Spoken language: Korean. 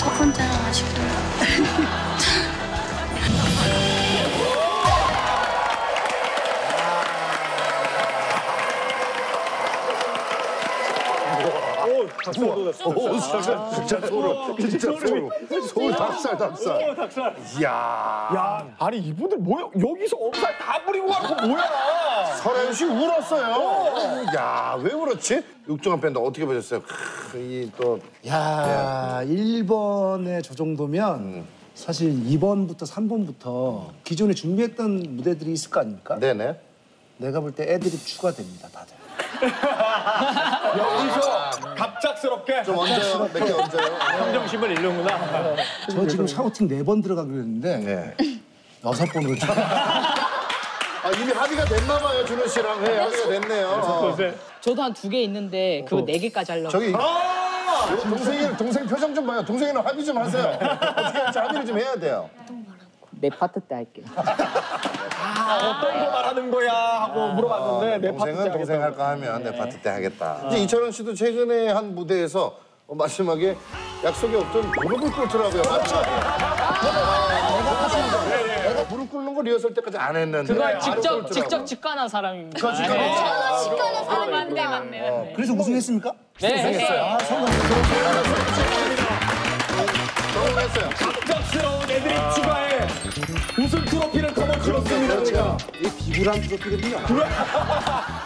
조금 자랑 아쉽다. 오, 닭살, 진짜 소름, 진짜 소름. 소울 닭살, 닭살. 닭살. 이야. 아니 이분들 뭐야? 여기서 엄살 다 부리고 가고 뭐야? 설하윤 씨 울었어요. 야, 왜 울었지? 육중한 밴드 어떻게 보셨어요? 이 또. 야, 1번에 저 정도면 사실 2번부터 3번부터 기존에 준비했던 무대들이 있을 거 아닙니까? 네네. 내가 볼 때 애드립 추가됩니다, 다들. 여기서 갑작스럽게 좀 얹어요, 몇 개 얹어요. 평정심을 잃는구나. 저 지금 샤우팅 4번 들어가기로 했는데 6번으로 아, 이미 합의가 됐나 봐요, 준호 씨랑. 네, 합의가 됐네요. 저도 한 2개 있는데 그거 4개까지 하려고. 저기 동생 표정 좀 봐요. 동생이랑 합의 좀 하세요. 어떻게 할지 합의를 좀 해야 돼요. 내 파트 때 할게요. 아, 어떤 거 말하는 거야 하고 물어봤는데 내 파트 때 하겠다. 동생 할까 하면 내 파트 때 하겠다. 이제 이철원 씨도 최근에 한 무대에서 마지막에 약속이 없던 무릎을 꿇더라고요. 맞죠? 내가 무릎 꿇는 거 리허설 때까지 안 했는데. 그걸 직접 직관한 사람입니다. 직관한 사람 맞네. 그래서 우승했습니까? 네, 했어요. 성공했어요. 갑작스러운 애들이 추가해 우승 트로피를 거머쥐었습니다. 이 비굴한 트로피거든요.